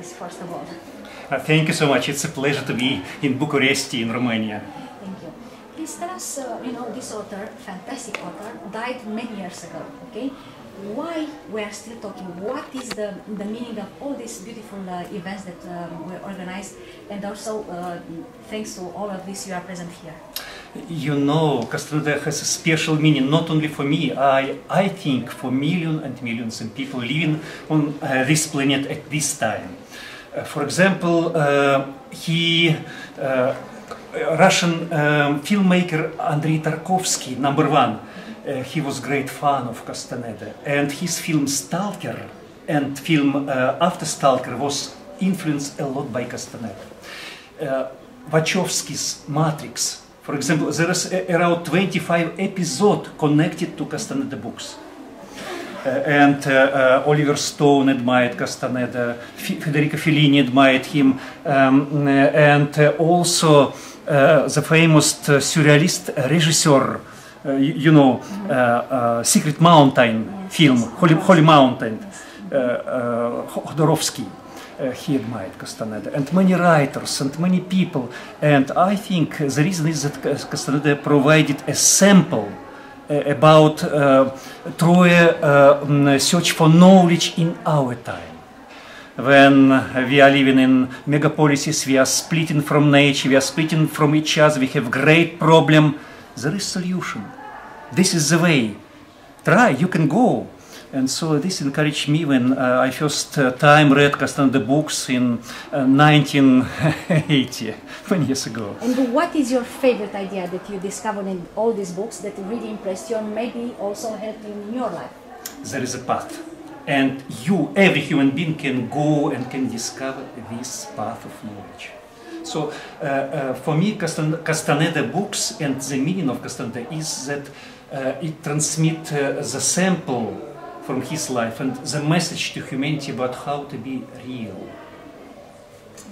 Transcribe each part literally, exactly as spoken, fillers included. practice, first of all. Uh, thank you so much. It's a pleasure to be in Bucharest, in Romania. Thank you. Please tell us, uh, you know, this author, fantastic author, died many years ago, okay? Why we are still talking? What is the, the meaning of all these beautiful uh, events that um, were organized? And also, uh, thanks to all of this, you are present here. You know, Castaneda has a special meaning, not only for me, I, I think for millions and millions of people living on uh, this planet at this time. Uh, for example, uh, he, uh, Russian um, filmmaker Andrei Tarkovsky, number one, uh, he was a great fan of Castaneda. And his film Stalker and film uh, After Stalker was influenced a lot by Castaneda. Uh, Wachowski's Matrix. For example, there is around twenty-five episodes connected to Castaneda books. Uh, and uh, uh, Oliver Stone admired Castaneda, F Federico Fellini admired him, um, uh, and uh, also uh, the famous uh, surrealist regisseur, uh, you, you know, uh, uh, Secret Mountain film, Holy, Holy Mountain, uh, uh, Jodorowsky. Uh, he admired Castaneda, and many writers, and many people. And I think the reason is that Castaneda provided a sample uh, about uh, through a uh, search for knowledge in our time. When we are living in megapolises, we are splitting from nature, we are splitting from each other, we have great problem. There is solution. This is the way. Try, you can go. And so this encouraged me when uh, I first uh, time read Castaneda books in uh, nineteen eighty, twenty years ago. And what is your favorite idea that you discovered in all these books that really impressed you and maybe also helped you in your life? There is a path. And you, every human being, can go and can discover this path of knowledge. So uh, uh, for me, Castaneda books and the meaning of Castaneda is that uh, it transmits uh, the sample from his life and the message to humanity about how to be real.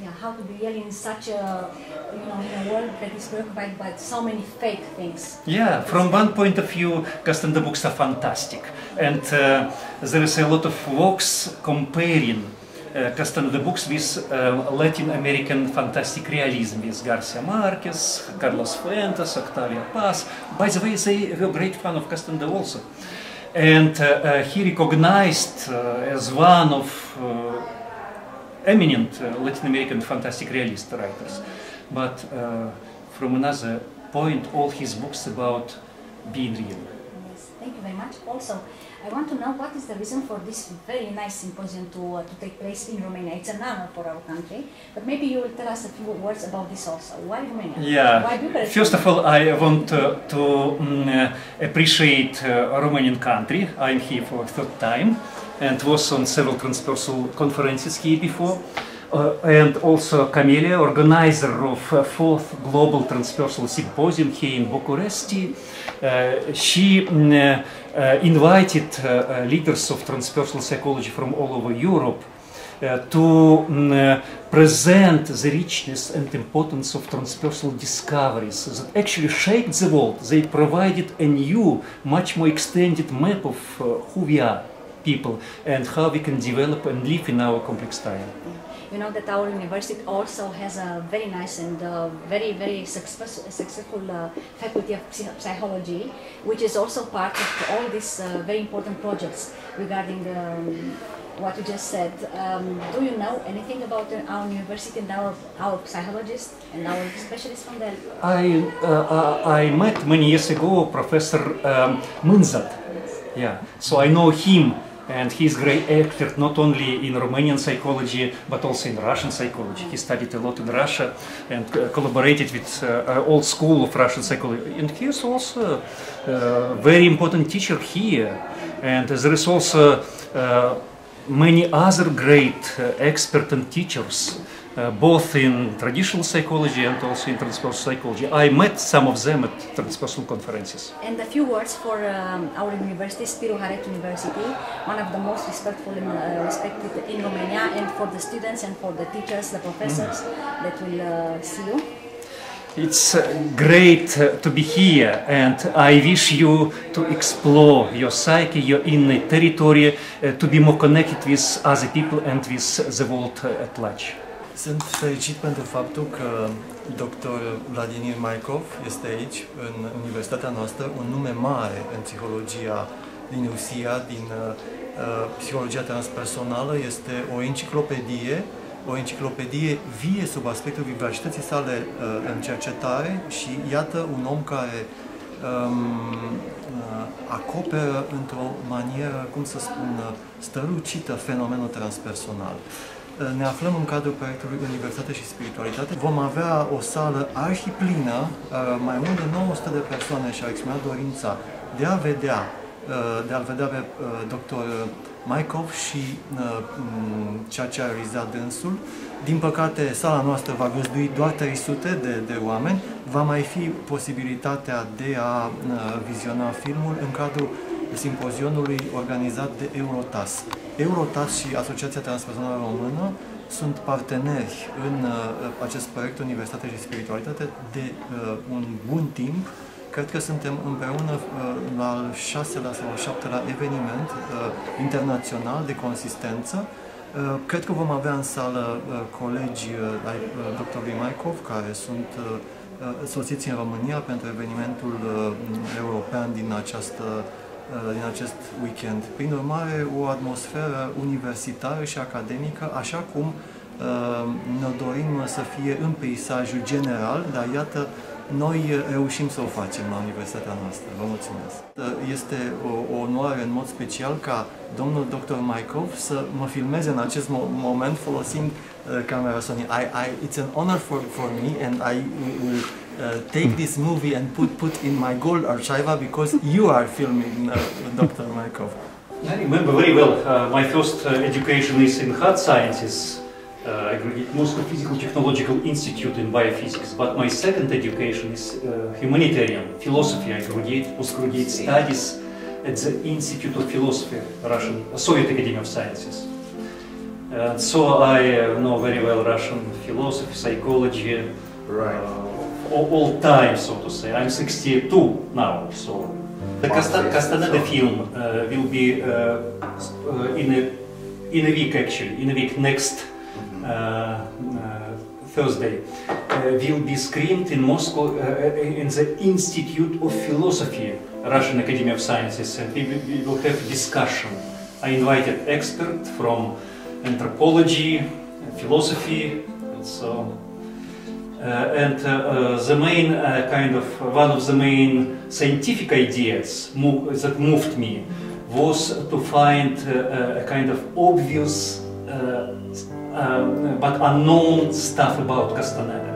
Yeah, how to be real in such a, you know, in a world that is preoccupied by so many fake things. Yeah, from one point of view, Castaneda books are fantastic, and uh, there is a lot of works comparing uh, Castaneda books with uh, Latin American fantastic realism, with Garcia Marquez, Carlos Fuentes, Octavio Paz. By the way, they were great fan of Castaneda also. And uh, uh, he recognized uh, as one of uh, eminent uh, Latin American fantastic realist writers. But uh, from another point, all his books about being real. Yes, thank you very much. Also, I want to know what is the reason for this very nice symposium to, uh, to take place in Romania. It's an honor for our country, but maybe you will tell us a few words about this also. Why Romania? Yeah. Why Bucharest? First of all, I want uh, to um, uh, appreciate uh, Romanian country. I'm here for the third time and was on several transpersonal conferences here before. Uh, and also Camelia, organizer of uh, fourth Global Transpersonal Symposium here in Bucharest. Uh, she uh, uh, invited uh, uh, leaders of transpersonal psychology from all over Europe uh, to um, present the richness and importance of transpersonal discoveries that actually shaped the world. They provided a new, much more extended map of uh, who we are, people, and how we can develop and live in our complex time. You know that our university also has a very nice and uh, very, very success, successful uh, faculty of psychology, which is also part of all these uh, very important projects regarding um, what you just said. Um, do you know anything about our university and our, our psychologists and our specialists from there? I, uh, I met many years ago Professor um, Munzat. Yeah, so I know him. And he's a great expert not only in Romanian psychology, but also in Russian psychology. He studied a lot in Russia and uh, collaborated with uh, old school of Russian psychology. And he's also a very important teacher here. And there is also uh, many other great uh, experts and teachers, uh, both in traditional psychology and also in transpersonal psychology. I met some of them at transpersonal conferences. And a few words for um, our university, Spiru Haret University, one of the most respectful in, uh, respected in Romania, and for the students and for the teachers, the professors mm. that will uh, see you. It's great to be here, and I wish you to explore your psyche, your inner territory, uh, to be more connected with other people and with the world at large. Sunt fericit pentru faptul că doctor Vladimir Maykov este aici, în universitatea noastră, un nume mare în psihologia din Rusia, din uh, psihologia transpersonală. Este o enciclopedie, o enciclopedie vie sub aspectul vivacității sale uh, în cercetare și iată un om care um, acoperă într-o manieră, cum să spun, strălucită fenomenul transpersonal. Ne aflăm în cadrul proiectului Universitate și Spiritualitate. Vom avea o sală arhiplină, mai mult de nouă sute de persoane și-au exprimat dorința de a vedea, de a-l vedea pe doctor Maykov și ceea ce a realizat dânsul. Din păcate, sala noastră va găzdui doar trei sute de, de oameni. Va mai fi posibilitatea de a viziona filmul în cadrul simpozionului organizat de Eurotas. Eurotas și Asociația Transpersonală Română sunt parteneri în uh, acest proiect Universitate și Spiritualitate de uh, un bun timp. Cred că suntem împreună uh, la al șaselea sau al șaptelea eveniment uh, internațional de consistență. Uh, cred că vom avea în sală uh, colegi uh, ai uh, doctorului Maykov, care sunt uh, soțiți în România pentru evenimentul uh, european din această din acest weekend. Prin urmare, o atmosferă universitară și academică, așa cum uh, ne dorim să fie în peisajul general, dar iată, noi reușim să o facem la universitatea noastră. Vă mulțumesc! Este o, o onoare în mod special ca domnul doctor Maykov să mă filmeze în acest mo moment folosind uh, camera Sony. I, I, it's an honor for, for me and I will Uh, take this movie and put put in my gold archiva because you are filming uh, Doctor Maykov. I remember very well. Uh, my first uh, education is in hard sciences. Uh, I graduated Moscow Physical Technological Institute in biophysics. But my second education is uh, humanitarian philosophy. I graduated postgraduate studies at the Institute of Philosophy, Russian Soviet Academy of Sciences. Uh, so I uh, know very well Russian philosophy, psychology. Right. Uh, All time, so to say. I'm sixty-two now, so the Castaneda film uh, will be uh, in a in a week actually, in a week next uh, uh, Thursday. Uh, will be screened in Moscow uh, in the Institute of Philosophy, Russian Academy of Sciences, and we, we will have discussion. I invited experts from anthropology, philosophy, and so. Uh, and uh, uh, the main uh, kind of one of the main scientific ideas move, that moved me was to find uh, a kind of obvious uh, uh, but unknown stuff about Castaneda.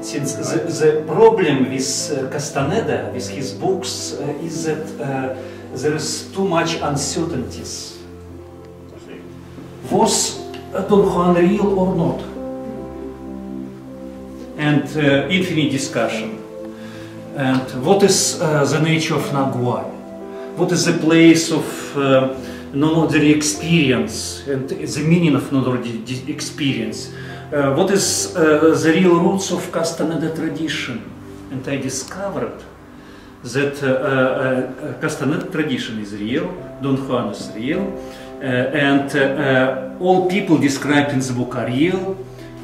Since the, the problem with uh, Castaneda, with his books, uh, is that uh, there is too much uncertainties. Was Don Juan real or not? And uh, infinite discussion. And what is uh, the nature of Nagual? What is the place of uh, non-ordinary experience and the meaning of non-ordinary experience? Uh, what is uh, the real roots of Castaneda tradition? And I discovered that uh, uh, Castaneda tradition is real, Don Juan is real, uh, and uh, uh, all people described in the book are real.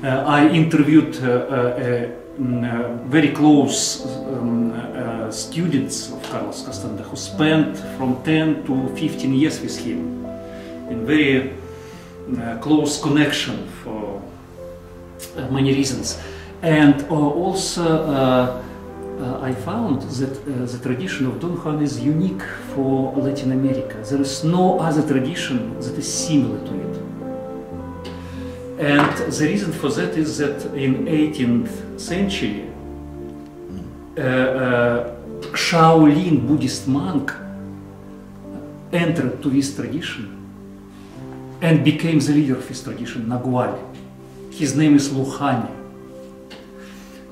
Uh, I interviewed uh, uh, uh, very close um, uh, students of Carlos Castaneda who spent from ten to fifteen years with him in very uh, close connection for uh, many reasons. And uh, also uh, uh, I found that uh, the tradition of Don Juan is unique for Latin America. There is no other tradition that is similar to it. And the reason for that is that in eighteenth century, uh, uh, Shaolin Buddhist monk entered to this tradition and became the leader of his tradition, Nagual. His name is Luhani.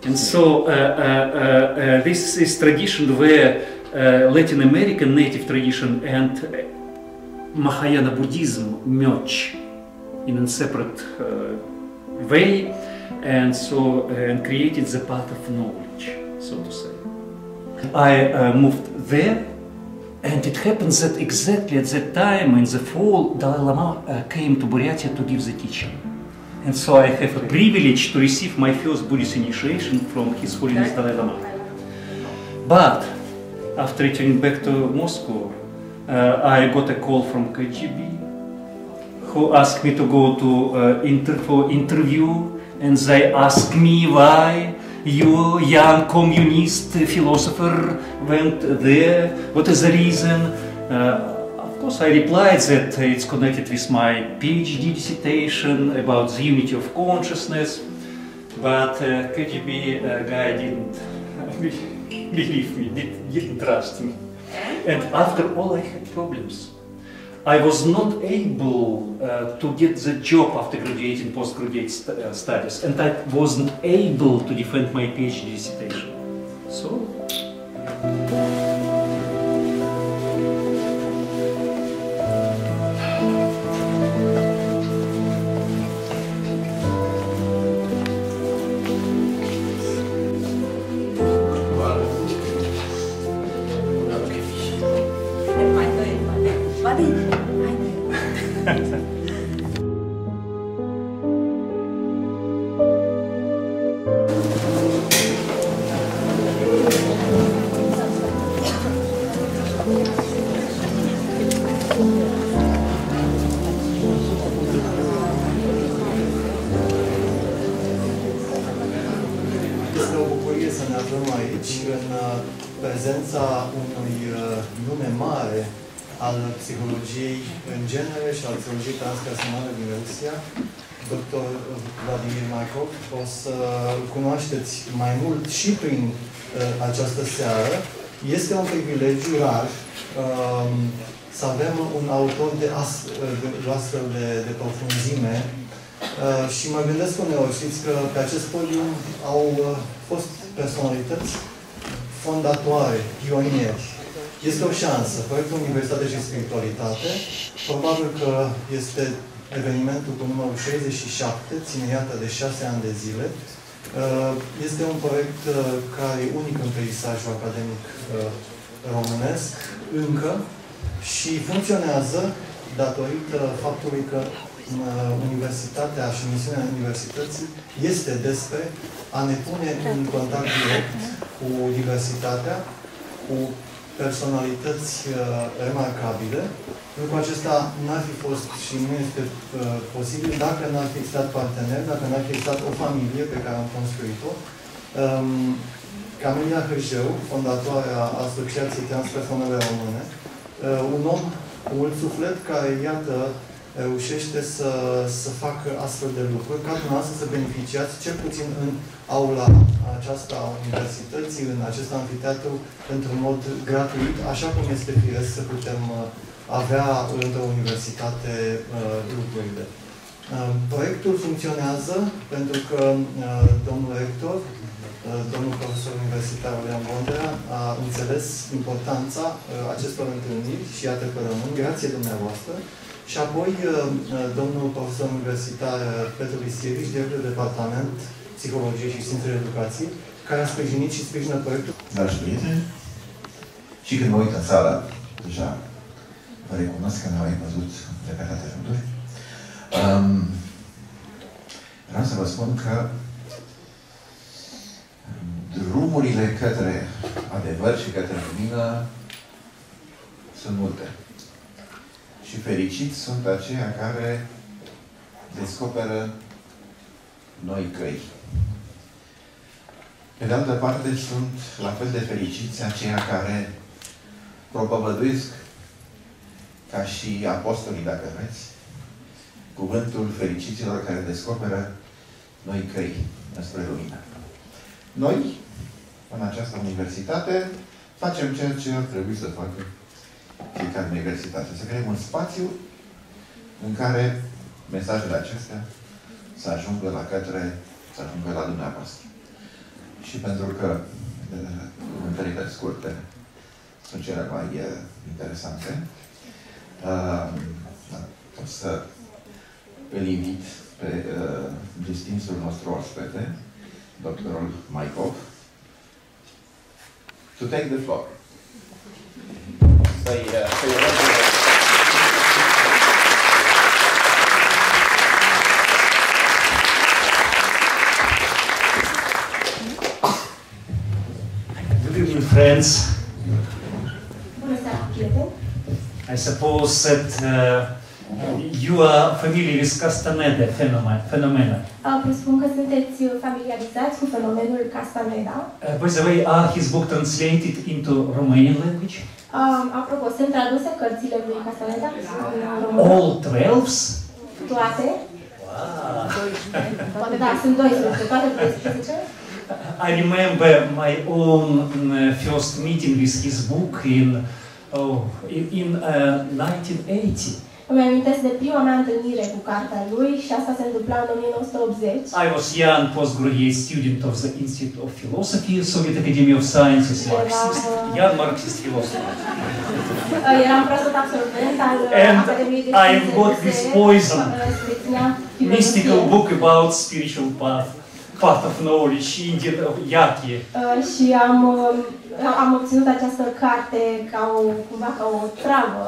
And so uh, uh, uh, this is tradition where uh, Latin American native tradition and Mahayana Buddhism merge in a separate uh, way, and so and created the path of knowledge, so to say. I uh, moved there, and it happens that exactly at that time, in the fall, Dalai Lama uh, came to Buryatia to give the teaching. And so I have a privilege to receive my first Buddhist initiation from His Holiness Dalai Lama. But after returning back to Moscow, uh, I got a call from K G B, who asked me to go to uh, inter for interview, and they asked me why you young communist philosopher went there, what is the reason. Uh, Of course, I replied that it's connected with my PhD dissertation about the unity of consciousness, but uh, K G B uh, guy didn't believe me, did, didn't trust me. And after all, I had problems. I was not able uh, to get the job after graduating postgraduate st uh, studies, and I wasn't able to defend my PhD dissertation. So. Transpersonală din Rusia, doctor Vladimir Maykov. O să cunoașteți mai mult și prin uh, această seară. Este un privilegiu rar uh, să avem un autor de, as, de astfel de, de profunzime uh, și mă gândesc uneori, știți că pe acest podium au uh, fost personalități fondatoare, pionieri. Este o șansă. Proiectul Universitate și Spiritualitate, probabil că este evenimentul cu numărul șaizeci și șapte, ține iată de șase ani de zile. Este un proiect care e unic în peisajul academic românesc, încă, și funcționează datorită faptului că Universitatea și misiunea Universității este despre a ne pune în contact direct cu Universitatea, cu personalități uh, remarcabile. Lucrul acesta n-ar fi fost și nu este uh, posibil dacă n-ar fi existat parteneri, dacă n-ar fi existat o familie pe care am construit-o. Um, Camelia Harjau, fondatoarea Asociației Transpersonale Române, uh, un om cu mult suflet care, iată, reușește să, să facă astfel de lucruri, ca dumneavoastră să beneficiați, cel puțin în aula aceasta a universității, în acest amfiteatru, într-un mod gratuit, așa cum este firesc să putem avea într-o universitate uh, lucrurile. Uh, proiectul funcționează pentru că uh, domnul rector, uh, domnul profesor universitar Leon Bondrea, a înțeles importanța uh, acestor întâlniri și iată că rămân, grație dumneavoastră. Și apoi, domnul profesor universitar Petru Lisievici, director de departament Psihologie și Științele Educației, care a sprijinit și sprijină proiectul. Dragi prieteni, și când mă uit în sală, deja vă recunosc că n-am mai văzut repetate rânduri, um, vreau să vă spun că drumurile către adevăr și către lumină sunt multe. Și fericiți sunt aceia care descoperă noi căi. Pe de altă parte, sunt la fel de fericiți aceia care propovăduiesc, ca și apostolii, dacă vreți, cuvântul fericiților care descoperă noi căi înspre lumină. Noi, în această universitate, facem ceea ce ar trebui să facă fiecare universitate. Să creăm un spațiu în care mesajele acestea să ajungă la către, să ajungă la dumneavoastră. Și pentru că cuvântările scurte sunt cele mai interesante, o să îl invit pe uh, distinsul nostru oaspete, doctorul Maykov, to take the floor. Să-i uh, friends, I suppose that uh, you are familiar with Castaneda phenomena. Presupun că sunteți familiarizați cu fenomenul Castaneda. By the way, are his book translated into Romanian language? Apropo, sunt traduse cărțile lui Castaneda în română. All twelve? Toate? Wow! Da, sunt doisprezece, toate doisprezece. I remember my own uh, first meeting with his book in oh, in uh, nineteen eighty. Îmi amintesc de prima mea întâlnire cu cartea lui și asta se întâmpla în o mie nouă sute optzeci. I was a young postgraduate student of the Institute of Philosophy, Soviet Academy of Sciences, Marxist, young Marxist philosopher. Eram proaspăt absolvent al Academiei de Științe. And I got this poison, mystical book about spiritual path. Part of knowledge și Indian Yakie. Și am, am obținut această carte ca o, cumva ca o travă.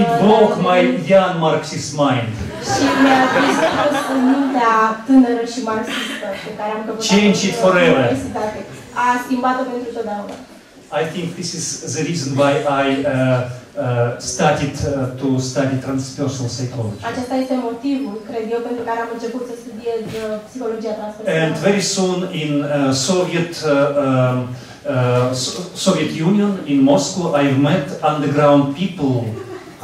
It broke my young Marxist mind. Și mi-a distrus mintea tânără și marxistă pe care am căpătat. Change it forever. A schimbat-o pentru totdeauna. I think this is the reason why I uh, Uh, started uh, to study transpersonal psychology. Acesta este motivul, cred eu, pentru care am început să studiez uh, psihologia transpersonală. And very soon in uh, Soviet uh, uh, Soviet Union in Moscow, I met underground people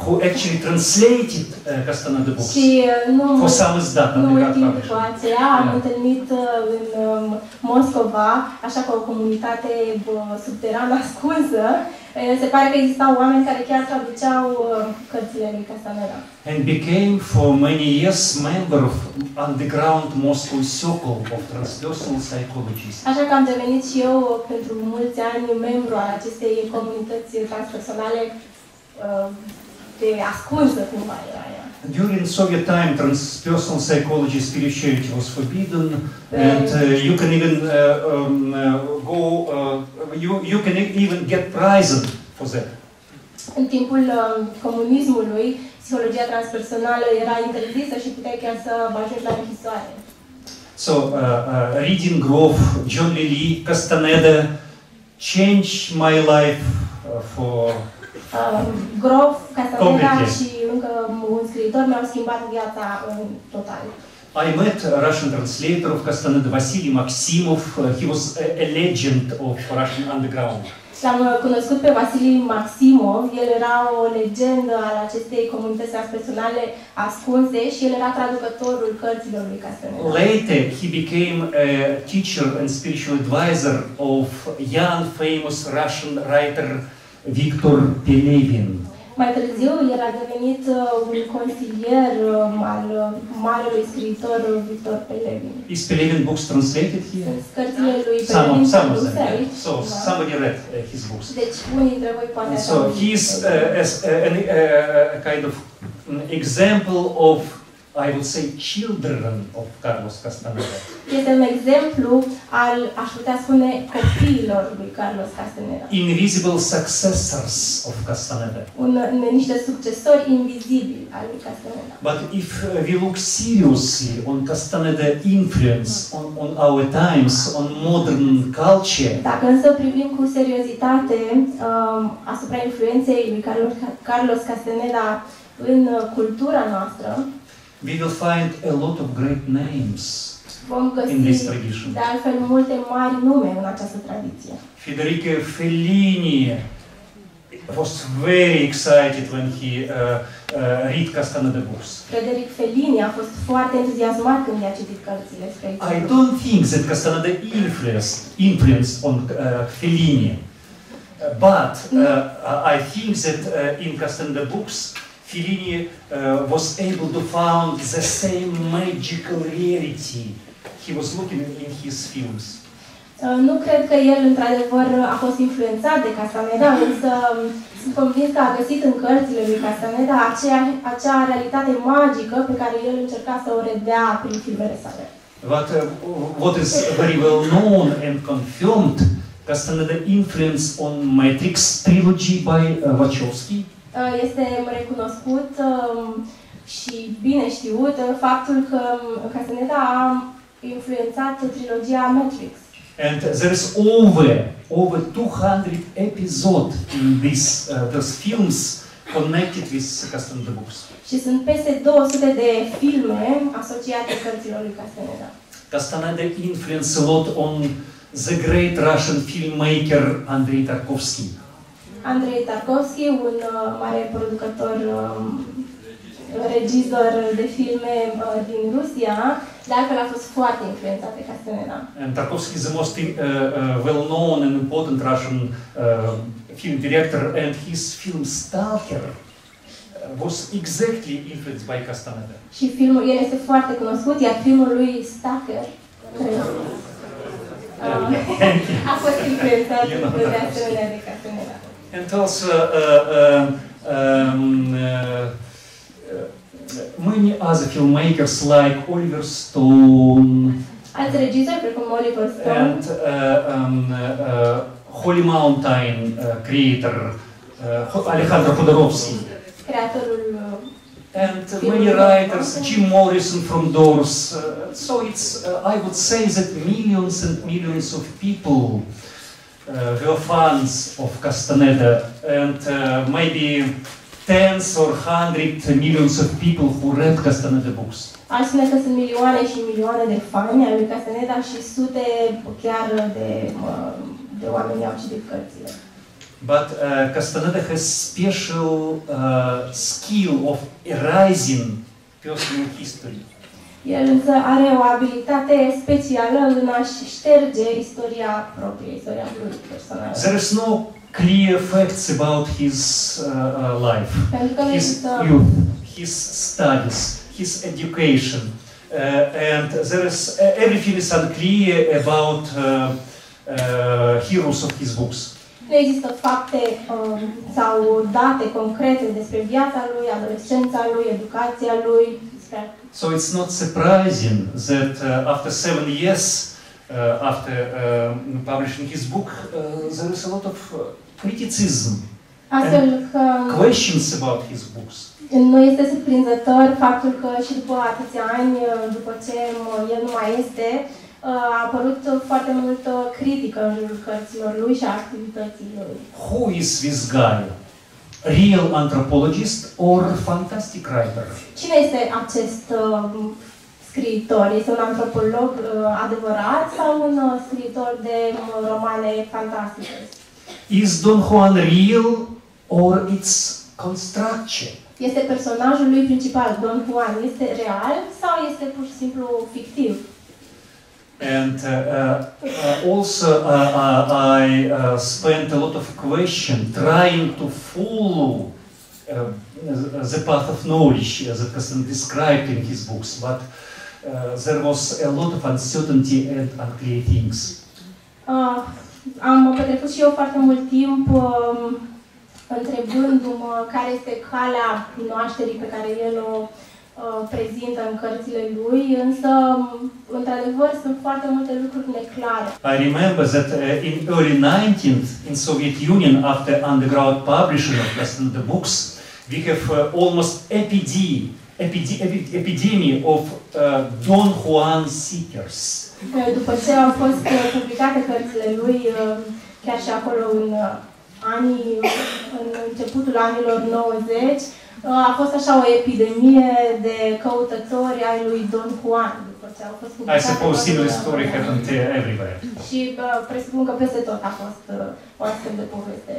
who actually translated uh, Castaneda books. Și uh, for some is data. Nu în timp cu aceea am întâlnit în Moscova, așa ca o comunitate subterană ascunsă. Se pare că existau oameni care chiar traduceau cărțile lui Castaneda. And became for many years member of underground Moscow circle of transpersonal psychologists. Așa că am devenit și eu pentru mulți ani membru al acestei comunități transpersonale de ascunsă cumva era ea. During Soviet time, transpersonal psychology, spirituality was forbidden, and uh, you can even uh, um, uh, go. Uh, you you can even get prison for that. În timpul uh, comunismului, psihologia transpersonală era interzisă și puteai chiar să ajungi la închisoare. So, uh, uh, reading Grof, John Lilly, Castaneda changed my life uh, for. Uh, Grof, Castaneda și încă un scriitor mi-au schimbat viața în total. I met a Russian translator of Castaneda, Vasily Maximov. He was a legend of Russian underground. L-am cunoscut pe Vasily Maximov. El era o legendă al acestei comunități transpersonale ascunse și el era traducătorul cărților lui Castaneda. Later, he became a teacher and spiritual advisor of young, famous Russian writer Victor Pelevin. Mai târziu, el a devenit un consilier al marelui scriitor Victor Pelevin. Is Pelevin books translated here? Cărțile lui Pelevin traduse aici. So, somebody read his books. Deci, unii dintre voi poate să... So, he is a kind of example of, I would say, children of Carlos Castaneda. Este un exemplu al, aș putea spune, copiilor lui Carlos Castaneda. Invisible successors of Castaneda. Un, niște succesori invizibili al lui Castaneda. But if we look seriously on Castaneda influence on, on our times, on modern culture. Dacă însă privim cu seriozitate um, asupra influenței lui Carlos, Carlos Castaneda în cultura noastră, we will find a lot of great names in this tradition. De altfel multe mari nume în această tradiție. Federico Fellini was very excited when he uh, uh, read Castaneda books. Federico Fellini a fost foarte entuziasmat când i-a citit cărțile spre aici. I don't think that Castaneda influenced influence on uh, Fellini, but uh, I think that uh, in Castaneda books Fellini uh, was able to found the same magical reality he was looking in his films. Nu cred că el, într-adevăr, a fost influențat de Castaneda, însă sunt convins că a găsit în cărțile lui Castaneda acea, acea realitate magică pe care el încerca să o redea prin filmele sale. But uh, what is very well known and confirmed, Castaneda influence on Matrix trilogy by uh, Wachowski. Este recunoscut și bine știut faptul că Castaneda a influențat trilogia Matrix. And there is over over two hundred episodes in these uh, those films connected with Castaneda books. Și sunt peste două sute de filme asociate cărților lui Castaneda. Castaneda influenced a lot on the great Russian filmmaker Andrei Tarkovsky. Andrei Tarkovsky, un uh, mare producător, um, regizor de filme uh, din Rusia, dar care a fost foarte influențat de Castaneda. And Tarkovsky is the most uh, uh, well-known and important Russian uh, film director, and his film Stalker was exactly influenced by Castaneda. Și filmul el este foarte cunoscut, iar filmul lui Stalker a fost influențat de asemenea de Castaneda. And also uh, uh, um, uh, many other filmmakers like Oliver Stone, Oliver Stone. and uh, um, uh, Holy Mountain uh, creator uh, Alejandro Jodorowsky, and uh, many writers, Jim Morrison from Doors. Uh, so it's uh, I would say that millions and millions of people Uh, were fans of Castaneda, and uh, maybe tens or hundred millions of people who read Castaneda books. Aș spune că sunt milioane și milioane de fani ai lui Castaneda și sute chiar de de oameni au citit cărțile. But uh, Castaneda has special uh, skill of erasing personal history. El însă are o abilitate specială în a-și șterge istoria proprie, istoria lui personală. There is no clear facts about his uh, life, his youth, his studies, his education, uh, and there is uh, everything is unclear about uh, uh, heroes of his books. Nu există fapte um, sau date concrete despre viața lui, adolescența lui, educația lui. So it's not surprising that uh, after seven years, uh, after uh, publishing his book, uh, there is a lot of uh, criticism and questions about his books. Nu este surprinzător faptul că și după atâția ani, după ce el nu mai este, a apărut foarte multă critică în jurul cărților lui și a activității lui. Who is this guy? Real anthropologist or fantastic writer? Cine este acest uh, scriitor? Este un antropolog uh, adevărat sau un uh, scriitor de uh, romane fantastice? Is Don Juan real or its construction? Este personajul lui principal, Don Juan, este real sau este pur și simplu fictiv? And uh, uh, also uh, uh, I uh, spent a lot of question trying to follow uh, the path of knowledge that Castaneda described in his books, but uh, there was a lot of uncertainty and unclear things. Uh, am petrecut și eu foarte mult timp um, întrebându-mă care este calea cunoașterii pe care el o prezintă în cărțile lui, însă, într-adevăr, sunt foarte multe lucruri neclare. I remember that uh, in early nineteenth, in Soviet Union, after underground publishing of Castaneda books, we have uh, almost epid, epid, epid, epidemic of uh, Don Juan seekers. După ce au fost uh, publicate cărțile lui, uh, chiar și acolo în, uh, anii, în începutul anilor nouăzeci, a fost așa o epidemie de căutători ai lui Don Juan, după ce au fost publicate. I suppose similar story happened everywhere. Și presupun că peste tot a fost o astfel de poveste.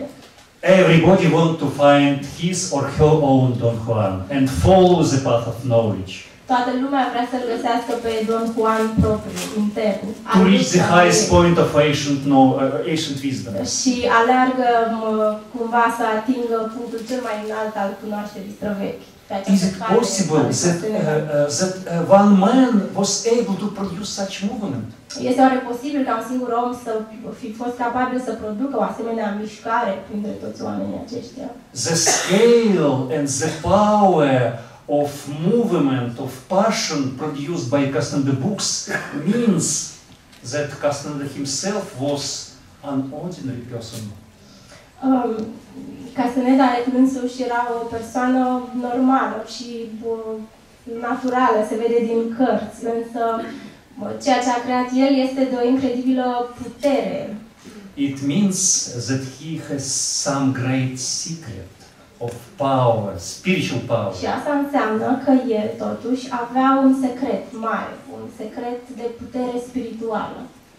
Everybody want to find his or her own Don Juan and follow the path of knowledge. Toată lumea vrea să-l găsească pe Don Juan propriu, intern. To reach the highest point of ancient, no, uh, ancient wisdom. Și aleargă cumva să atingă punctul cel mai înalt al cunoașterii străvechi. Is it possible that, uh, that uh, one man was able to produce such movement? Este oare posibil ca un singur om să fi fost capabil să producă o asemenea mișcare printre toți oamenii aceștia? The scale and the power of movement, of passion produced by Castaneda books means that Castaneda himself was an ordinary person. Um, Castaneda însuși era o persoană normală și naturală, se vede din cărți, însă ceea ce a creat el este de o incredibilă putere. It means that he has some great secret of power, spiritual power. Și asta înseamnă că el totuși avea un secret mare, un secret de putere spirituală.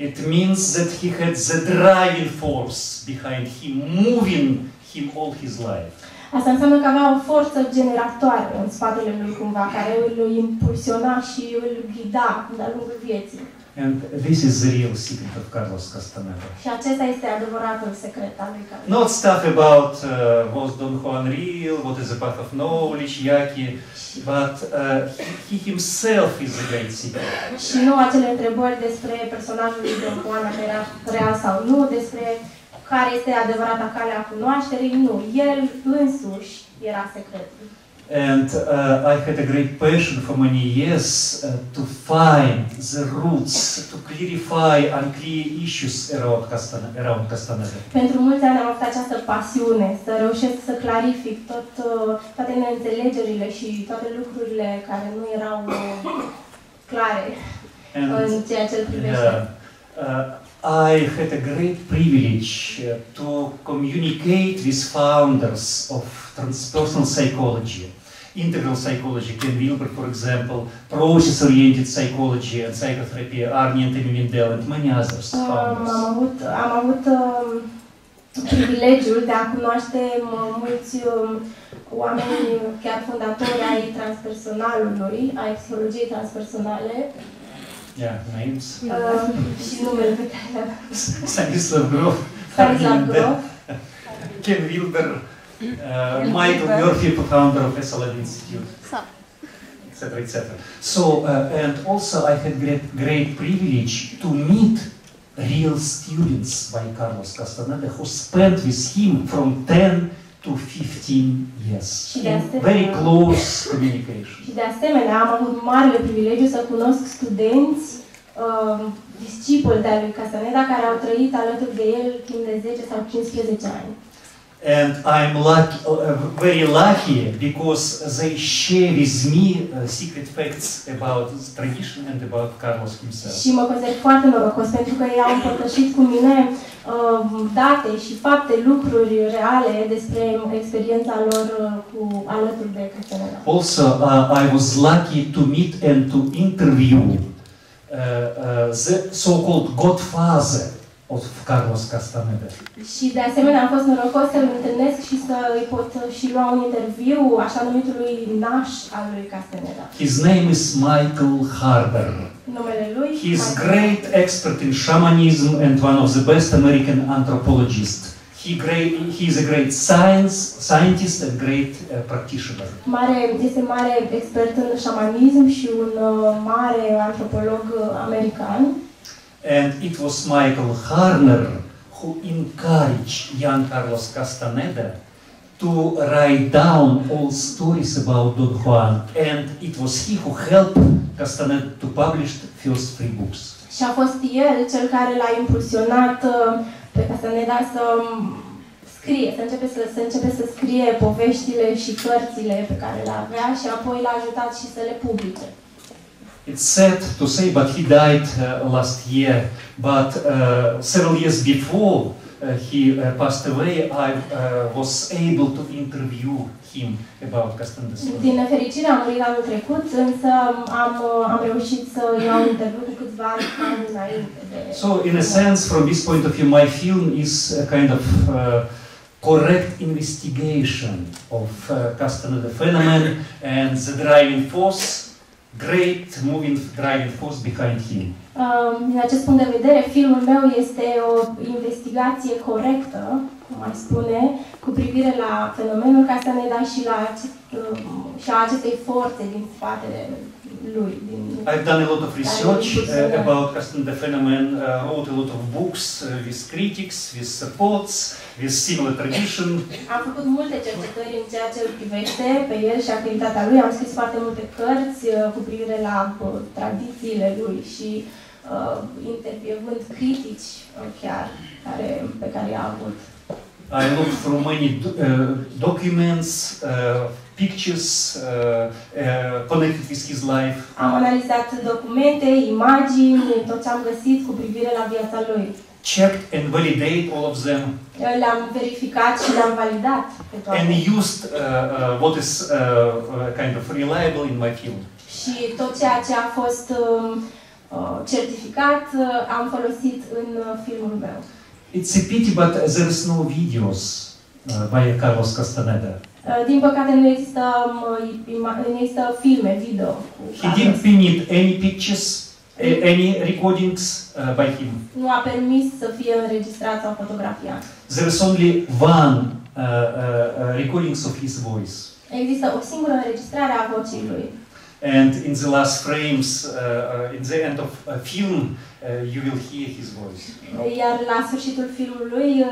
It means that he had the driving force behind him, moving him all his life. Asta înseamnă că avea o forță generatoare în spatele lui cumva, care îl impulsiona și îl ghida de-a lungul vieții. And this is the real secret of Carlos Castaneda. Și acesta este adevăratul secret al lui Carlos. Not stuff about uh, was Don Juan real, what is the path of knowledge, Yaki, but uh, he himself is the great secret. Și nu acele întrebări despre personajul lui Don Juan, care era real sau nu, despre care este adevărata cale a cunoașterii, nu. El însuși era secretul. And uh, I had a great passion for many years uh, to find the roots, to clarify unclear issues around Castaneda. Around Castaneda. Pentru mulți ani am avut această pasiune, să reușesc să clarific tot, toate neînțelegerile și toate lucrurile care nu erau clare and, în ceea ce îl privește. Uh, uh, I had a great privilege uh, to communicate with founders of transpersonal psychology, integral psychology, Ken Wilber, for example, process-oriented psychology and psychotherapy, Arnie and Amy Mendel, and many others. Um, founders. Am avut, am avut um, privilegiul de a cunoaște mulți um, oameni, chiar fondatori ai transpersonalului, ai psihologiei transpersonale. Yeah, names. Stanislav Grof, Ken Wilber, Michael Harner, founder of S L N Institute, et cetera, et cetera. So, uh, and also I had great, great privilege to meet real students by Carlos Castaneda, who spent with him from ten to fifteen years. Very close communication. Și de asemenea am avut marele privilegiu să cunosc studenți, uh, discipoli de-a lui Castaneda, care au trăit alături de el timp de zece sau cincisprezece ani. And I'm lucky, uh, very lucky because they share with me uh, secret facts about tradition and about Carlos himself. Și mă consider foarte norocos pentru că ei au împărtășit cu mine date și fapte, lucruri reale despre experiența lor cu alături de Castaneda. Also, uh, I was lucky to meet and to interview uh, uh, the so-called godfather of Carlos Castaneda. Și de asemenea am fost norocos să-l întâlnesc și să îi pot și lua un interviu așa numitului naș al lui Castaneda. His name is Michael Harner. He is a great expert in shamanism and one of the best American anthropologists. He, great, he is a great science, scientist and great uh, practitioner. Mare, este mare expert în șamanism și un uh, mare antropolog american. And it was Michael Harner who encouraged young Carlos Castaneda to write down all stories about Don Juan, and it was he who helped Castaneda to publish the first three books. Și a fost el cel care l-a impulsionat pe Castaneda să scrie, să începe să, să începe să scrie poveștile și cărțile pe care le avea și apoi l-a ajutat și să le publice. It's sad to say, but he died uh, last year. But uh, several years before Uh, he uh, passed away, I uh, was able to interview him about Castaneda's life. Din nefericire am murit anul trecut, însă am, am reușit să iau interviu cu câțiva ani înainte de... So, in a sense, from this point of view, my film is a kind of uh, correct investigation of uh, Castaneda phenomenon and the driving force, great moving driving force behind him. Din acest punct de vedere, filmul meu este o investigație corectă, cum ai spune, cu privire la fenomenul Castaneda și la acest, și a acestei forțe din spatele lui. Din, I've done a lot of research uh, about Castaneda phenomenon, uh, wrote a lot of books uh, with critics, with supports, with similar tradition. Am făcut multe cercetări în ceea ce îl privește pe el și activitatea lui. Am scris foarte multe cărți uh, cu privire la uh, tradițiile lui și Uh, intervievând critici uh, chiar care, pe care i-a avut. I looked through many do uh, documents, uh, pictures uh, uh, connected with his life. Am analizat documente, imagini, tot ce am găsit cu privire la viața lui. Checked and validated all of them. Le-am verificat și le-am validat pe toate. And used uh, uh, what is uh, kind of reliable in my field. Și tot ceea ce a fost uh, certificat am folosit în filmul meu. It's a pity, but there is no videos by Carlos Castaneda. Din păcate nu există nu există filme video cu Carlos. He didn't permit any pictures, any recordings by him. Nu a permis să fie înregistrat sau fotografiat. There is only one uh, uh, recordings of his voice. Există o singură înregistrare a vocii lui. And in the last frames, uh, in the end of a film, uh, you will hear his voice. Iar la sfârșitul filmului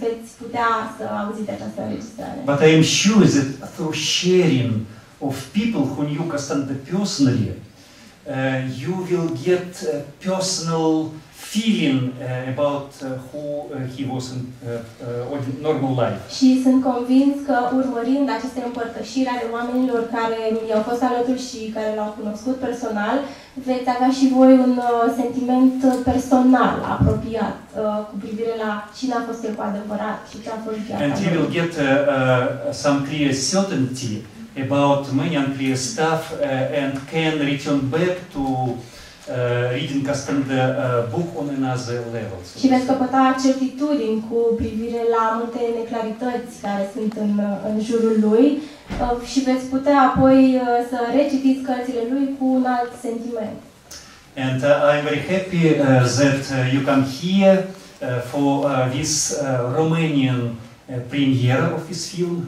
veți putea să auziți această înregistrare. But I am sure that through sharing of people who knew Castaneda personally, uh, you will get a personal feeling uh, about uh, who uh, he was in uh, uh, normal life. Și sunt convins că urmărind aceste împărtășiri ale oamenilor care mi-au fost alături și care l-au cunoscut personal, veți avea și voi un uh, sentiment personal apropiat uh, cu privire la cine a fost el cu adevărat și ce a fost viața. And you will get uh, uh, some clear certainty about many unclear stuff uh, and can return back to Uh, reading Castaneda uh, book on another level. So și veți căpăta certitudini cu privire la multe neclarități care sunt în, în jurul lui uh, și veți putea apoi uh, să recitiți cărțile lui cu un alt sentiment. And uh, I'm very happy uh, that uh, you come here uh, for uh, this uh, Romanian uh, premiere of this film.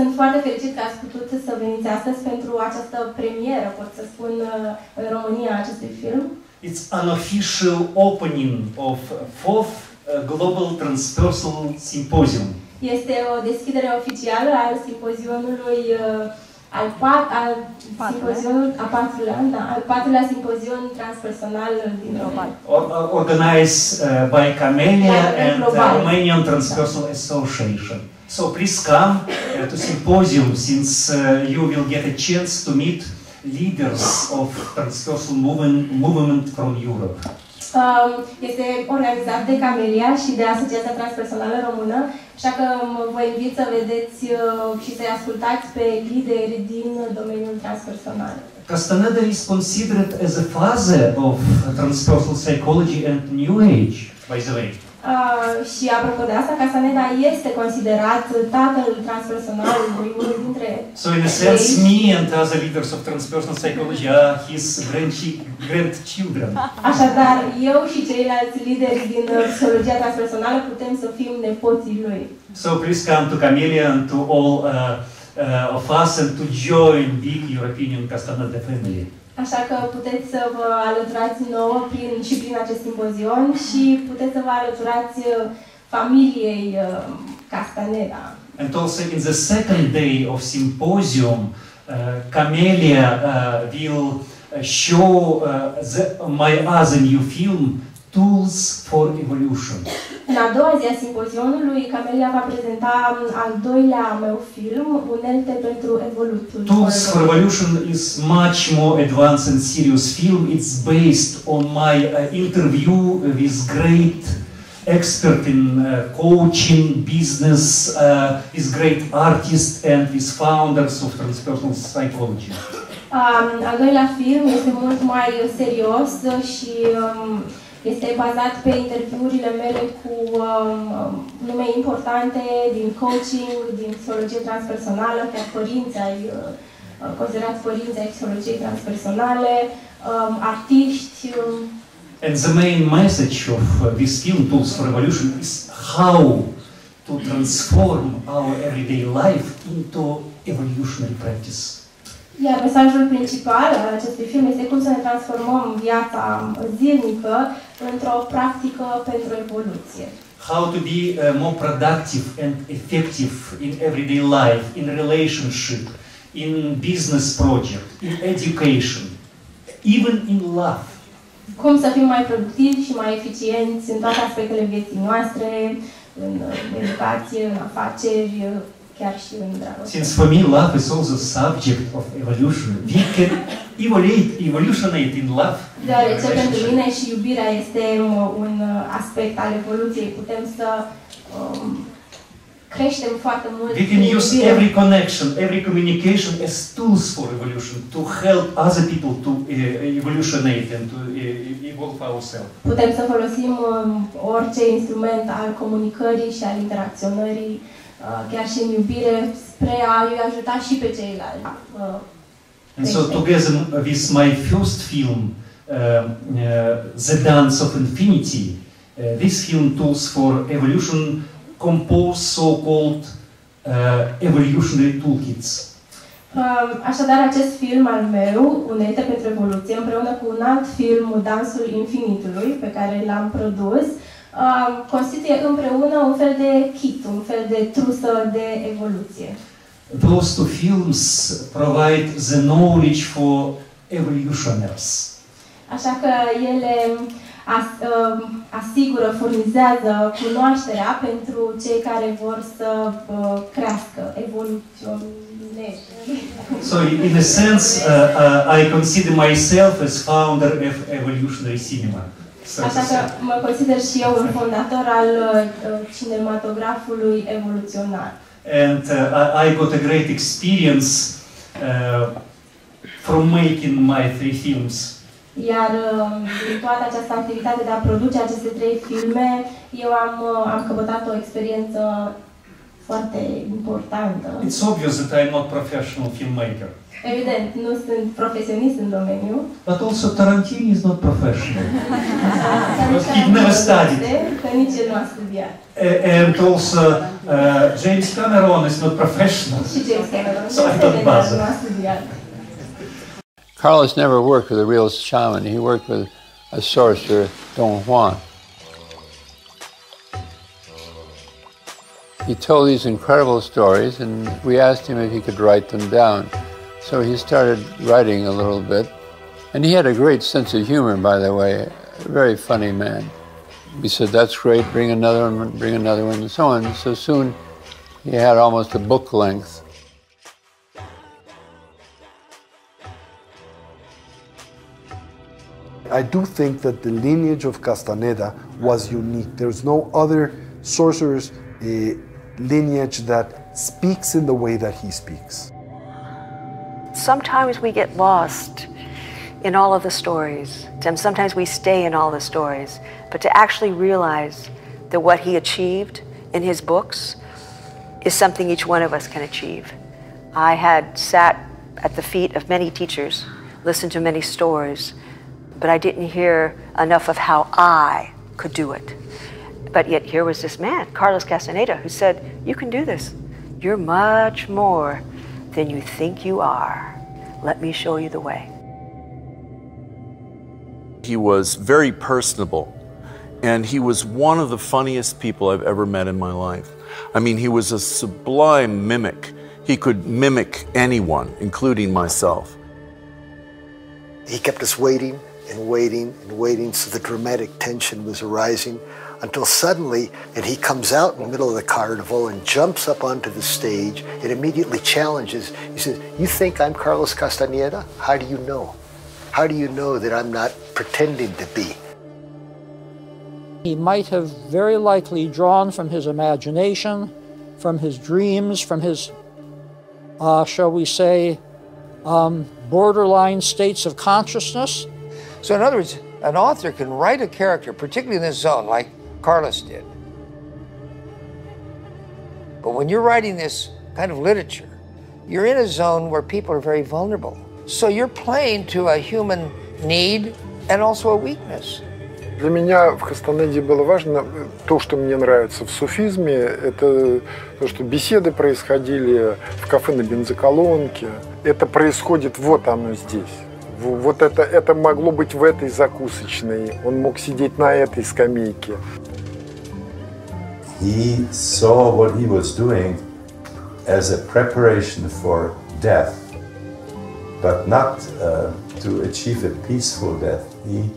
Sunt foarte fericit că ați putut să veniți astăzi pentru această premieră, pot să spun, în România, acestui film. It's an official opening of fourth Global Transpersonal Symposium. Este o deschidere oficială al simpozionului al, pat, al, simpozionul, a patrulea, da, al patrulea simpozion transpersonal din global. Organized by Camelia and the Romanian Transpersonal Association. So please come uh, to symposium, since uh, you will get a chance to meet leaders of transpersonal movement, movement from Europe. Um, este organizat de Camelia și de Asociația Transpersonală Română, așa că vă invit să vedeți uh, și să-i ascultați pe lideri din domeniul transpersonal. Castaneda is considered as a father of transpersonal psychology and New Age, by the way. Uh, și apropo de asta, Castaneda este considerat tatăl transpersonalului, unul dintre... So in a sense, me and other leaders of transpersonal psychology are his grandchildren. Așadar, eu și ceilalți lideri din psihologia transpersonală putem să fim nepoții lui. So please come to Camelia and to all uh, uh, of us and to join big European Castaneda family. Așa că puteți să vă alăturați nouă prin, și prin acest simpozion și puteți să vă alăturați familiei uh, Castaneda. And also in the second day of symposium, uh, Camelia uh, will show uh, the, my other new film, Tools for Evolution. În a doua zi a simpozionului, Camelia va prezenta al doilea meu film, Unelte pentru Evoluție. Tools for Evolution is much more advanced and serious film. It's based on my uh, interview with great expert in uh, coaching, business, uh, with great artists and with founders of transpersonal psychology. Um, al doilea film este mult mai serios și um, este bazat pe interviurile mele cu um, nume importante din coaching, din psihologie transpersonală, chiar părinți ai, uh, considerați părinți ai psihologiei transpersonale, um, artiști, um, And the main message of uh, this film, Tools for Evolution, is how to transform our everyday life into evolutionary practice. Iar mesajul principal al acestui film este cum să ne transformăm viața zilnică într-o practică pentru evoluție. How to be uh, more productive and effective in everyday life, in relationship, in business project, in education, even in love. Cum să fim mai productivi și mai eficienți în toate aspectele vieții noastre, în educație, în afaceri, Since for me love is also subject of evolution, we can evolve, evolutionate in love. Deoarece pentru mine și iubirea este un aspect al evoluției, putem să creștem foarte mult. We can use every connection, every communication as tools for evolution, to help other people to evolutionate and to evolve ourselves. Putem să folosim orice instrument al comunicării și al interacționării, chiar și în iubire, spre a-i ajuta și pe ceilalți. And so, together with my first film, uh, uh, The Dance of Infinity, uh, this film, Tools for Evolution, composed so-called uh, evolutionary toolkits. Uh, așadar, acest film al meu, Unelte pentru Evoluție, împreună cu un alt film, Dansul Infinitului, pe care l-am produs, Uh, constituie împreună un fel de kit, un fel de trusă de evoluție. Those two films provide the knowledge for evolutioners. Așa că ele as, uh, asigură, furnizează cunoașterea pentru cei care vor să uh, crească, evoluționeze. So, in a sense, uh, uh, I consider myself as founder of evolutionary cinema. Așa că mă consider și eu un fondator al cinematografului evoluționar. And uh, I got a great experience uh, from making my three films. Iar din uh, toată această activitate de a produce aceste trei filme, eu am, uh, am căpătat o experiență foarte importantă. It's obvious that I'm not professional filmmaker. Evident, nu sunt profesionist în domeniu. But also Tarantino is not professional. He never studied. Că nici el nu a studiat. And also uh, James Cameron is not professional. Și James Cameron so nu a studiat. Carlos never worked with a real shaman. He worked with a sorcerer, Don Juan. He told these incredible stories, and we asked him if he could write them down. So he started writing a little bit. And he had a great sense of humor, by the way, a very funny man. We said, that's great, bring another one, bring another one, and so on. So soon he had almost a book length. I do think that the lineage of Castaneda was unique. There's no other sorcerer's uh, lineage that speaks in the way that he speaks. Sometimes we get lost in all of the stories, and sometimes we stay in all the stories, but to actually realize that what he achieved in his books is something each one of us can achieve. I had sat at the feet of many teachers, listened to many stories, but I didn't hear enough of how I could do it. But yet here was this man, Carlos Castaneda, who said, you can do this. You're much more than you think you are. Let me show you the way. He was very personable, and he was one of the funniest people I've ever met in my life. I mean, he was a sublime mimic. He could mimic anyone, including myself. He kept us waiting and waiting and waiting, so the dramatic tension was arising, until suddenly, and he comes out in the middle of the carnival and jumps up onto the stage and immediately challenges. He says, you think I'm Carlos Castaneda? How do you know? How do you know that I'm not pretending to be? He might have very likely drawn from his imagination, from his dreams, from his, uh, shall we say, um, borderline states of consciousness. So in other words, an author can write a character, particularly in this zone, like Carlos did. But when you're writing this kind of literature, you're in a zone where people are very vulnerable. So you're playing to a human need and also a weakness. Для меня в Кастанеде было важно то, что мне нравится в суфизме, это то, что беседы происходили в кафе на бензоколонке. Это происходит вот оно здесь. Вот это, это могло быть в этой закусочной. Он мог сидеть на этой скамейке. He saw what he was doing as a preparation for death, but not uh, to achieve a peaceful death. He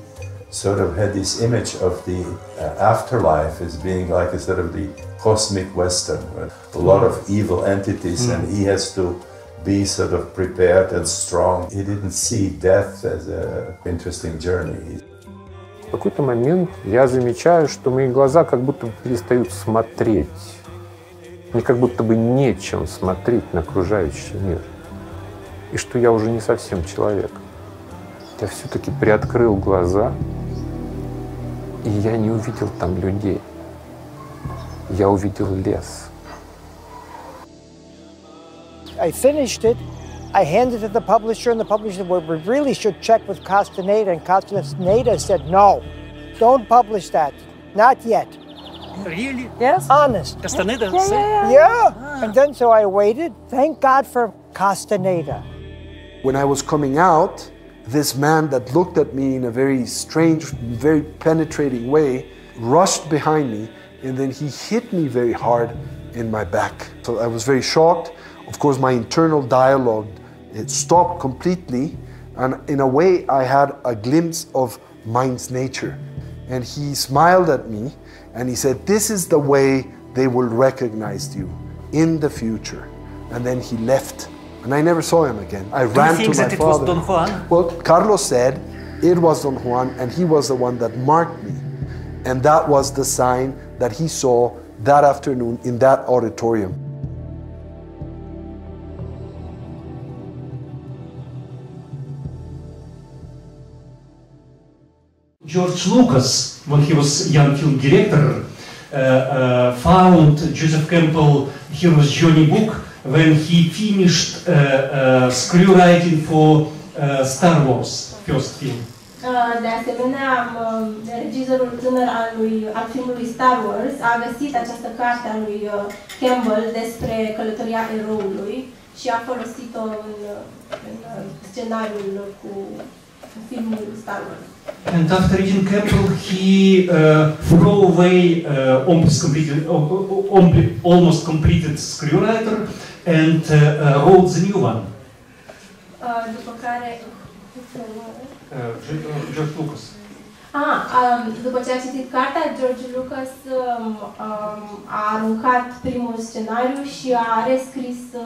sort of had this image of the uh, afterlife as being like a sort of the cosmic western, right? A lot of evil entities, mm. and he has to be sort of prepared and strong. He didn't see death as an interesting journey. В какой-то момент я замечаю, что мои глаза как будто перестают смотреть. Мне как будто бы нечем смотреть на окружающий мир. И что я уже не совсем человек. Я все-таки приоткрыл глаза, и я не увидел там людей. Я увидел лес. I finished it, I handed it to the publisher, and the publisher said, well, we really should check with Castaneda, and Castaneda said, no, don't publish that, not yet. Really? Yes. Honest. Castaneda said? Yeah, yeah, yeah. yeah. Ah. And then so I waited, thank God for Castaneda. When I was coming out, this man that looked at me in a very strange, very penetrating way, rushed behind me, and then he hit me very hard in my back. So I was very shocked. Of course, my internal dialogue, it stopped completely, and in a way, I had a glimpse of mind's nature. And he smiled at me, and he said, this is the way they will recognize you in the future. And then he left, and I never saw him again. I ran to my father. Do you think that it was Don Juan? Well, Carlos said it was Don Juan, and he was the one that marked me. And that was the sign that he saw that afternoon in that auditorium. George Lucas, when he was young film director, uh, uh, found Joseph Campbell hero's journey book when he finished uh, uh, screenwriting for uh, Star Wars first film. Uh, de asemenea, um, regizorul tânăr al, lui, al filmului Star Wars a găsit această carte a lui uh, Campbell despre călătoria eroului și a folosit-o în, în scenariul cu filmul Star Wars. And after reading Campbell, he uh, threw away uh, almost completed, almost completed screenwriter and uh, uh, wrote the new one. Uh, după care... Uh, George Lucas. Ah, um, după ce a citit cartea, George Lucas um, um, a aruncat primul scenariu și a rescris uh,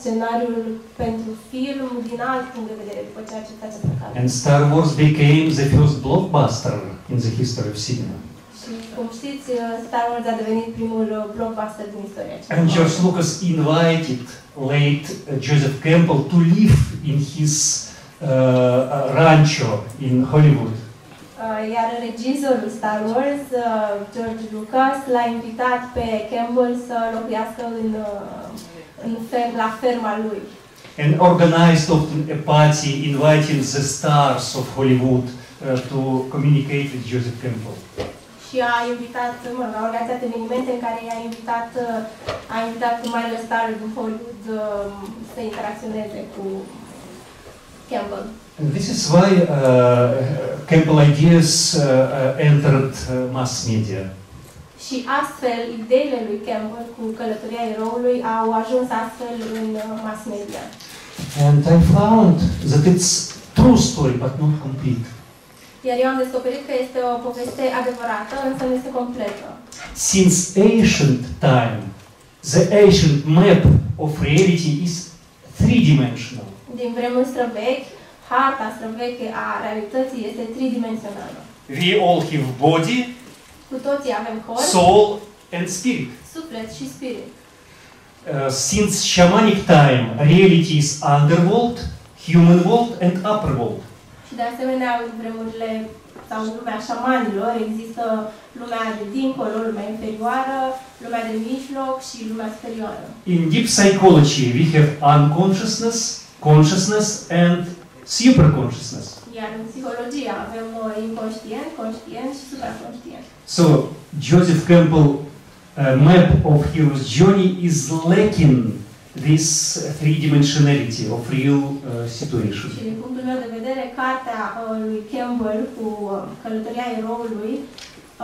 scenariul pentru film din alt punct de vedere, după ce a citit această carte. And Star Wars became the first blockbuster in the history of cinema. Și, cum știți, Star Wars a devenit primul blockbuster din istoria aceasta. And George Lucas invited late Joseph Campbell to live in his Uh, rancho in Hollywood. Uh, iar regizorul Star Wars, uh, George Lucas, l-a invitat pe Campbell să locuiască în, uh, în fer la ferma lui. And organized often a party inviting the stars of Hollywood uh, to communicate with Joseph Campbell. Și a invitat, mă rog, a organizat evenimente în care i-a invitat, uh, a invitat marile staruri din Hollywood uh, să interacționeze cu Campbell. And this is why uh, Campbell ideas uh, entered uh, mass media. Și astfel ideile lui Campbell cu călătoria eroului au ajuns astfel în mass media. And I found that it's true story but not complete. Iar eu am descoperit că este o poveste adevărată, însă nu este completă. Since ancient time, the ancient map of reality is three-dimensional. Din vremuri străvechi, harta străveche a realității este tridimensională. We all have body, cu toții avem corp, soul and spirit. Suflet și spirit. Uh, since shamanic time, reality is underworld, human world and upper world. Și de asemenea, în vremurile sau în lumea șamanilor există lumea de dincolo, lumea inferioară, lumea de mijloc și lumea superioară. In deep psychology, we have unconsciousness, consciousness and superconsciousness. Iar în psihologie avem inconștient, conștient și supraconștient. So, Joseph Campbell uh, map of hero's journey is lacking this three-dimensionality of real uh, situation. Și din punctul meu de vedere, cartea uh, lui Campbell cu călătoria eroului,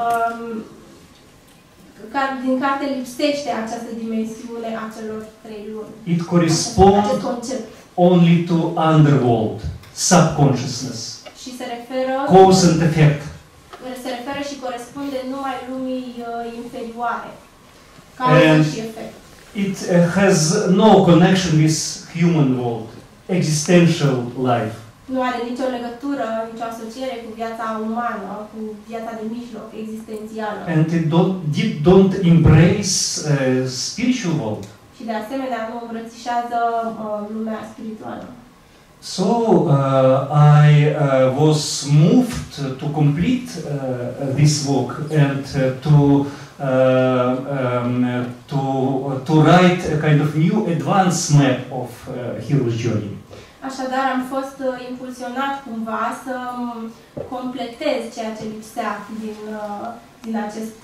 um, din carte lipsește această dimensiune a celor trei luni. It corresponds only to underworld. Subconsciousness, cause and effect. Se referă și corespunde numai lumii inferioare, cauză și efect. It has no connection with human world, existential life. Nu are nicio legătură, nicio asociere cu viața umană, cu viața de mijloc, existențială. And it don't embrace spiritual world. Și de asemenea nu îmbrățișează lumea spirituală. So uh, I uh, was moved to complete uh, this work and uh, to uh, um, to uh, to write a kind of new advanced map of uh, hero's journey. Așadar, am fost impulsionat cumva să completez ceea ce lipsea din din acest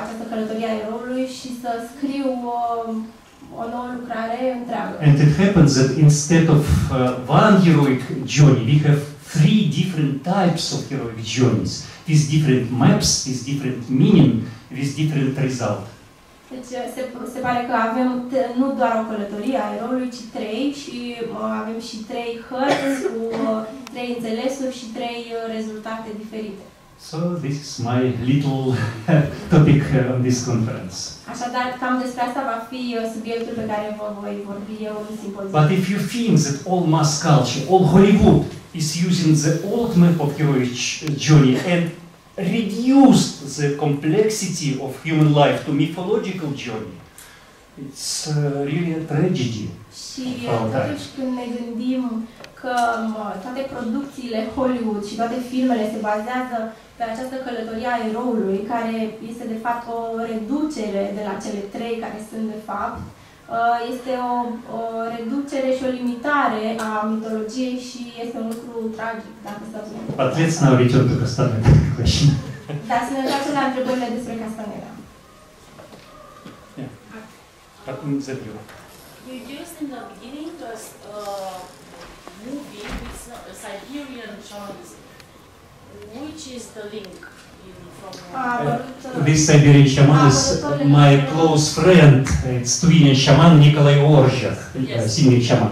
această călătorie a eroului și să scriu uh, o nouă lucrare întreagă. And it happens that instead of uh, one heroic journey, we have three different types of heroic journeys, with different maps, with different meaning, with different result. Deci se, se pare că avem nu doar o călătorie a eroului, ci trei și uh, avem și trei hărți cu uh, trei înțelesuri și trei uh, rezultate diferite. So this is my little topic on this conference. Așadar, cam despre asta va fi subiectul pe care vă voi vorbi eu în simpoziu. But if you think that all mass culture, all Hollywood is using the old map of heroic journey and reduced the complexity of human life to mythological journey, it's uh, really a tragedy. Și atunci când ne gândim că toate producțiile Hollywood și toate filmele se bazează pe această călătorie a eroului, care este de fapt o reducere de la cele trei care sunt de fapt, este o, o reducere și o limitare a mitologiei și este un lucru tragic, dacă stau să ne întrebăm. Dar să ne întoarcem la întrebările despre Castaneda. Acum înțeleg eu. You used in the beginning to uh, movie with uh, Siberian shamanism. Which is the link in, from? Uh, uh, this Siberian shaman is uh, my close friend. It's Twinian shaman Nikolai Orzhakh, yes. uh, senior shaman,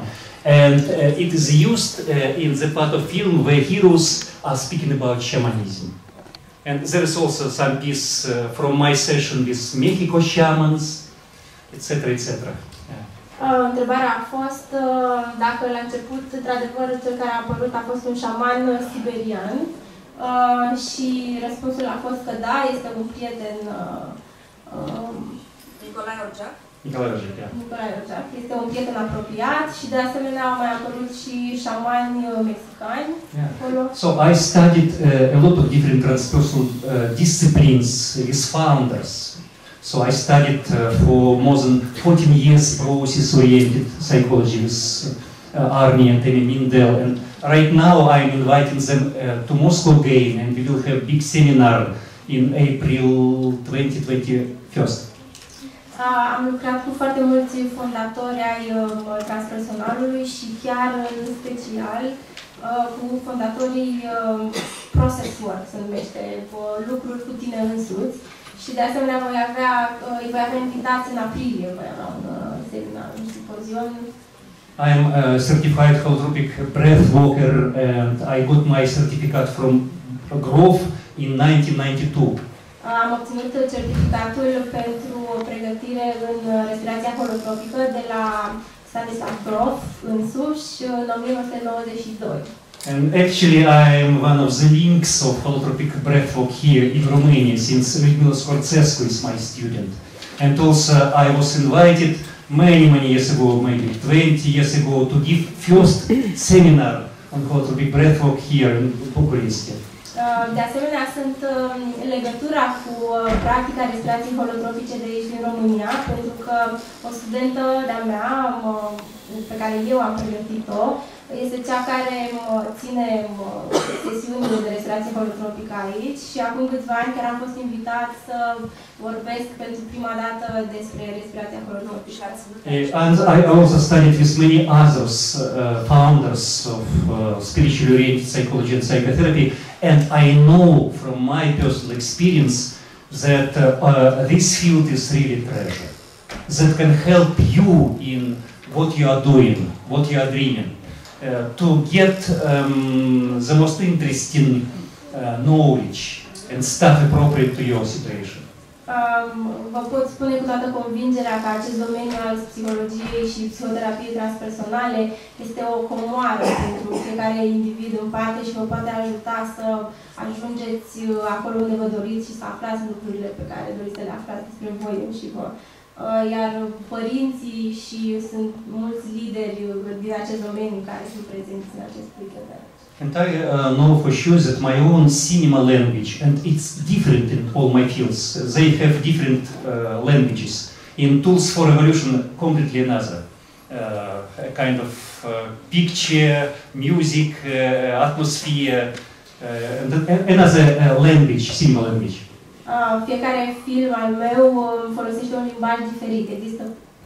and uh, it is used uh, in the part of film where heroes are speaking about shamanism. And there is also some piece uh, from my session with Mexico shamans, et cetera, et cetera. Uh, întrebarea a fost uh, dacă la început, într-adevăr, cel care a apărut a fost un șaman siberian uh, și răspunsul a fost că da, este un prieten uh, Nikolai Orzhakh. Nikolai Orzhakh, da. Nikolai Orzhakh. Este un prieten apropiat și de asemenea au mai apărut și șamani mexicani. Yeah. So I studied uh, a lot of different transpersonal uh, disciplines with founders. So I studied uh, for more than fourteen years process-oriented psychology with uh, Arnie and Amy Mindell, and right now I'm inviting them uh, to Moscow again, and we will have a big seminar in April twenty twenty-one. Am lucrat cu foarte mulți fondatori ai transpersonalului și chiar în special cu fondatorii process work, se numește, lucruri cu tine însuți. Și de asemenea voi avea, îi voi avea invitați în aprilie, voi avea un seminar, un simpozion. I am a certified holotropic breath walker and I got my certificate from Grof in nineteen ninety-two. Am obținut certificatul pentru pregătire în respirația holotropică de la Stanislav Grof însuși în nineteen ninety-two. And actually, I am one of the links of holotropic breathwork here in Romania, since Ludmila Scorțescu is my student. And also, I was invited many, many years ago, maybe twenty years ago, to give first seminar on holotropic breathwork here in Bucharest. De asemenea, sunt legătura cu practica respirației holotropice de aici din România, pentru că o studentă de-a mea, pe care eu am pregătit-o, este cea care ține sesiunile de respirație holotropică aici și acum câțiva ani chiar am fost invitat să vorbesc pentru prima dată despre respirația holotropică. And I also studied with many others uh, founders of uh, spiritually oriented psychology and psychotherapy, and I know from my personal experience that uh, uh, this field is really treasure that can help you in what you are doing, what you are dreaming. Uh, to get um, the most interesting uh, knowledge and stuff appropriate to your situation. Um, vă pot spune cu toată convingerea că acest domeniu al psihologiei și psihoterapiei transpersonale este o comoară pentru fiecare individ în parte și vă poate ajuta să ajungeți acolo unde vă doriți și să aflați lucrurile pe care doriți să le aflați despre voi înși vă. Iar părinții și sunt mulți lideri din acest domeniu care sunt prezenți în acest proiect. And I uh, know for sure that my own cinema language, and it's different in all my fields, they have different uh, languages. In Tools for Evolution, completely another uh, kind of uh, picture, music, uh, atmosphere, uh, and another uh, language, cinema language. Fiecare film al meu folosește un limbaj diferit. Există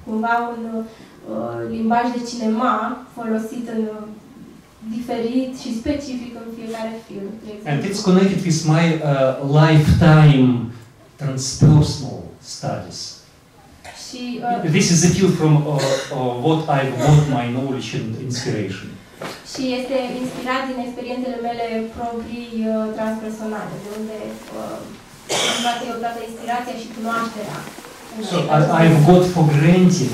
cumva un uh, limbaj de cinema folosit în uh, diferit și specific în fiecare film. And it's connected with my uh, lifetime transpersonal studies. Și, uh, This is the field from uh, uh, what I want my knowledge and inspiration. Și este inspirat din experiențele mele proprii uh, transpersonale, de unde uh, So I, I've got for granted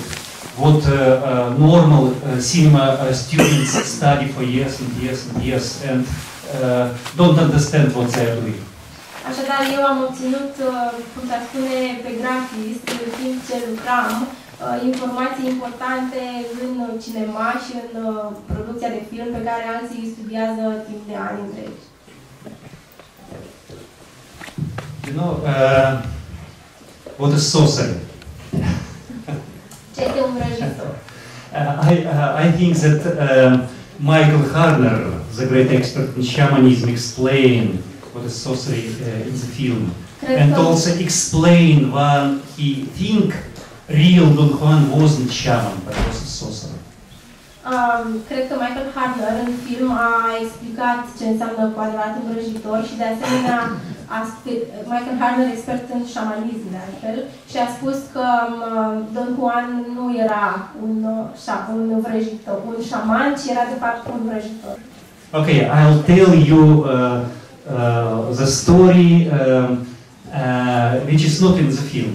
what uh, uh, normal uh, cinema uh, students study for years and years and years and uh, don't understand what they are doing. Așadar, eu am obținut, cum s-ar spune, pe gratis, în timp ce lucram, informații importante în cinema și în producția de film pe care alții studiază timp de ani întregi. You know, uh, what is sorcery? uh, I, uh, I think that uh, Michael Harner, the great expert in shamanism, explained what is sorcery uh, in the film. And also explain why he think real Don Juan wasn't shaman, but was a sorcerer. Um, cred că Michael Harner în film a explicat ce înseamnă cuadratul vrăjitor și de asemenea a Michael Harner, expert în șamanism de altfel, și a spus că um, Don Juan nu era un, un vrăjitor, un șaman, ci era de fapt un vrăjitor. Ok, I'll tell you uh, uh, the story uh, uh, which is not in the film.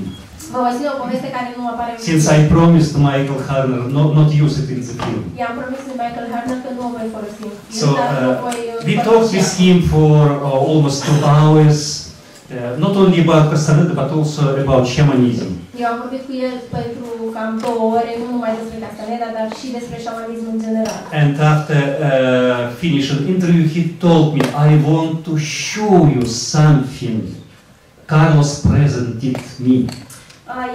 Since I promised Michael Harner not, not use it in the film. So uh, we talked with him for uh, almost two hours, uh, not only about Castaneda, but also about shamanism. And after uh, finishing interview, he told me, I want to show you something Carlos presented me.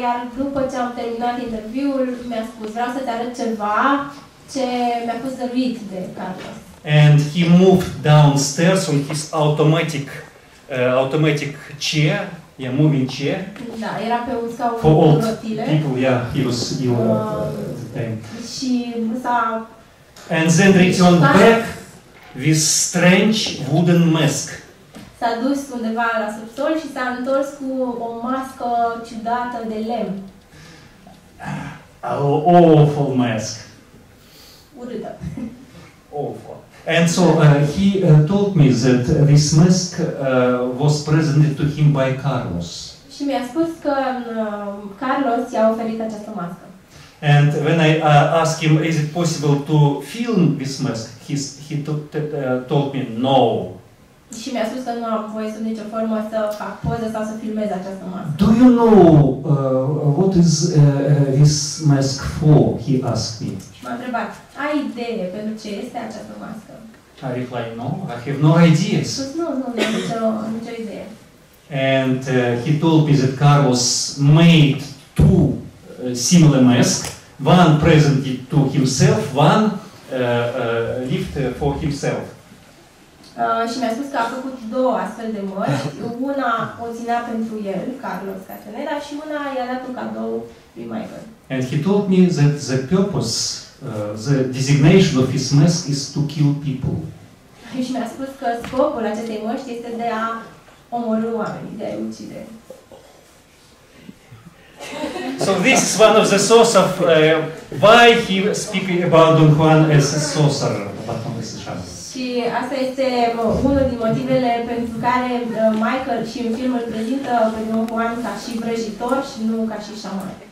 Iar după ce am terminat interviul, mi-a spus, vreau să te arăt ceva ce mi-a fost dăruit de Carlos. And he moved downstairs on his automatic, uh, automatic chair, yeah, moving chair. Da, era pe un scaun cu rotile. For old people, yeah, he was ill uh, at the time. Și s-a... And then returned back with strange wooden mask. S-a dus undeva la subsol și s-a întors cu o mască ciudată de lemn. An awful mask. Urâtă. Awful. And so uh, he uh, told me that this mask uh, was presented to him by Carlos. Și mi-a spus că uh, Carlos i-a oferit această mască. And when I uh, asked him, is it possible to film this mask? He, he uh, told me, no. Și mi-a spus că nu am voie sub nicio formă să fac poze sau să filmez această mască. Do you know uh, what is uh, this mask for? He asked me. Și m-a întrebat, ai idee pentru ce este această mască? I replied, no, I have no ideas. Spus, nu, nu, nu am nicio, nicio idee. And uh, he told me that Carlos made two uh, similar masks, one presented to himself, one uh, uh, lived uh, for himself. Uh, și mi-a spus că a făcut două astfel de mărci. Una o ținea pentru el, Carlos Castaneda, și una i-a dat un cadou lui Michael. And he told me that the purpose, uh, the designation of his mask is to kill people. Și mi-a spus că scopul acestei mărci este de a omorî oamenii, de a-i ucide. So this is one of the source of uh, why he speaking about Don Juan as a sorcerer. Și asta este unul din motivele pentru care Michael și în film îl prezintă pe Don Juan ca și vrăjitor și nu ca și șaman.